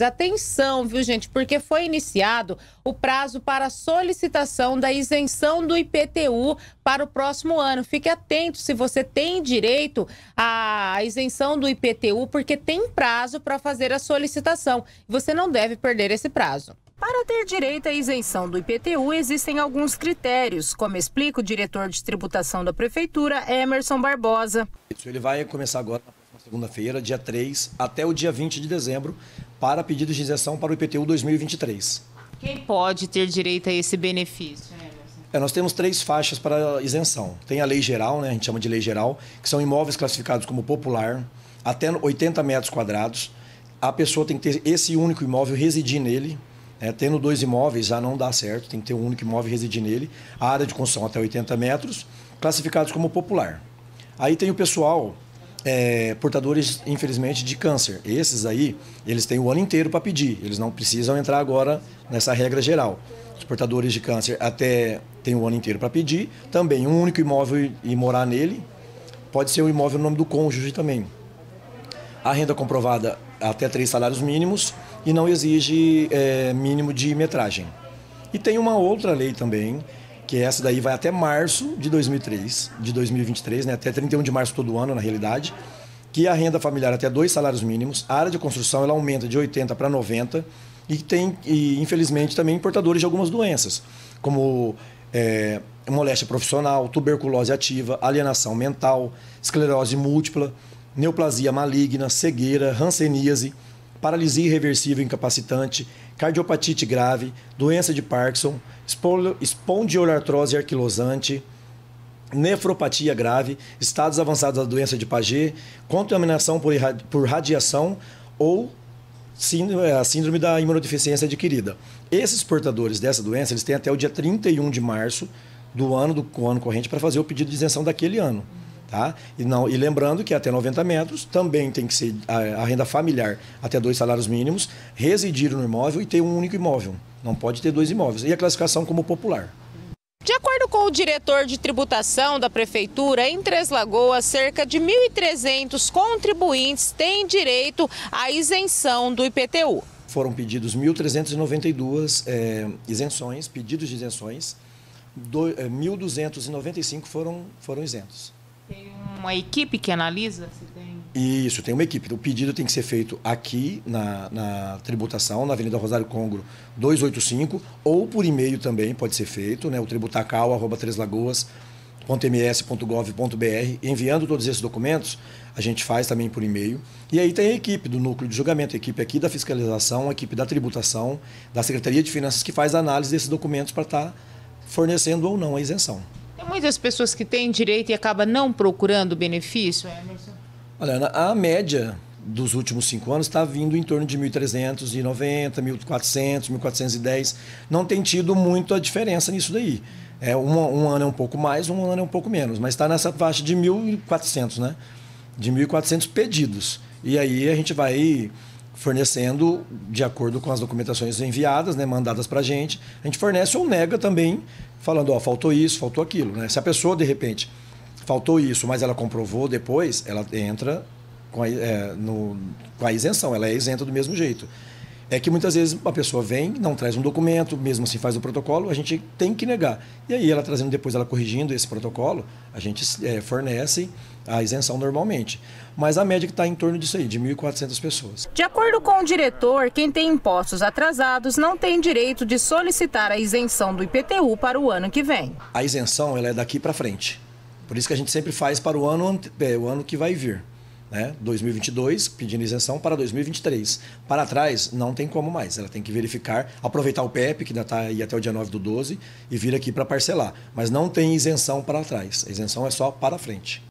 Atenção, viu, gente, porque foi iniciado o prazo para solicitação da isenção do IPTU para o próximo ano. Fique atento se você tem direito à isenção do IPTU, porque tem prazo para fazer a solicitação. Você não deve perder esse prazo. Para ter direito à isenção do IPTU, existem alguns critérios, como explica o diretor de tributação da Prefeitura, Emerson Barbosa. Ele vai começar agora, na segunda-feira, dia 3, até o dia 20 de dezembro, para pedidos de isenção para o IPTU 2023. Quem pode ter direito a esse benefício, né? Nós temos três faixas para isenção. Tem a lei geral, né, a gente chama de lei geral, que são imóveis classificados como popular, até 80 metros quadrados. A pessoa tem que ter esse único imóvel, residir nele. Tendo dois imóveis já não dá certo, tem que ter um único imóvel e residir nele. A área de construção até 80 metros, classificados como popular. Aí tem o pessoal, portadores, infelizmente, de câncer. Esses aí, eles têm o ano inteiro para pedir, eles não precisam entrar agora nessa regra geral. Os portadores de câncer até têm o ano inteiro para pedir, também um único imóvel e morar nele. Pode ser um imóvel no nome do cônjuge também. A renda comprovada até 3 salários mínimos e não exige mínimo de metragem. E tem uma outra lei também, que essa daí vai até março de 2023, né, até 31 de março todo ano, na realidade, que a renda familiar até 2 salários mínimos, a área de construção ela aumenta de 80 para 90 e tem, infelizmente, também portadores de algumas doenças, como moléstia profissional, tuberculose ativa, alienação mental, esclerose múltipla, neoplasia maligna, cegueira, hanseníase, paralisia irreversível incapacitante, cardiopatite grave, doença de Parkinson, espondiolartrose anquilosante, nefropatia grave, estados avançados da doença de Paget, contaminação por radiação ou a síndrome da imunodeficiência adquirida. Esses portadores dessa doença, eles têm até o dia 31 de março do ano corrente para fazer o pedido de isenção daquele ano. Tá? E lembrando que até 90 metros também tem que ser a renda familiar até 2 salários mínimos, residir no imóvel e ter um único imóvel. Não pode ter 2 imóveis. E a classificação como popular. De acordo com o diretor de tributação da Prefeitura, em Três Lagoas, cerca de 1.300 contribuintes têm direito à isenção do IPTU. Foram pedidos 1.392 isenções, pedidos de isenções, 1.295 foram isentos. Tem uma equipe que analisa? Se tem... Isso, tem uma equipe. O pedido tem que ser feito aqui na tributação, na Avenida Rosário Congro 285, ou por e-mail também pode ser feito, né? O tributacal@treslagoas.ms.gov.br. Enviando todos esses documentos, a gente faz também por e-mail. E aí tem a equipe do núcleo de julgamento, a equipe aqui da fiscalização, a equipe da tributação, da Secretaria de Finanças, que faz a análise desses documentos para estar fornecendo ou não a isenção. Tem muitas pessoas que têm direito e acabam não procurando benefício, Emerson? Olha, a média dos últimos 5 anos está vindo em torno de 1.390, 1.400, 1.410. Não tem tido muito a diferença nisso daí. Um ano é um pouco mais, um ano é um pouco menos, mas está nessa faixa de 1.400, né? De 1.400 pedidos. E aí a gente vai fornecendo, de acordo com as documentações enviadas, né, mandadas para a gente fornece ou nega também, falando, ó, faltou isso, faltou aquilo, né? Se a pessoa, de repente, faltou isso, mas ela comprovou depois, ela entra com a isenção, ela é isenta do mesmo jeito. É que muitas vezes a pessoa vem, não traz um documento, mesmo assim faz o protocolo, a gente tem que negar. E aí ela trazendo depois, ela corrigindo esse protocolo, a gente fornece a isenção normalmente. Mas a média que está em torno disso aí, de 1.400 pessoas. De acordo com o diretor, quem tem impostos atrasados não tem direito de solicitar a isenção do IPTU para o ano que vem. A isenção ela é daqui para frente. Por isso que a gente sempre faz para o ano que vai vir. 2022, pedindo isenção para 2023. Para trás, não tem como mais. Ela tem que verificar, aproveitar o PEP, que ainda está aí até o dia 9/12, e vir aqui para parcelar. Mas não tem isenção para trás. A isenção é só para frente.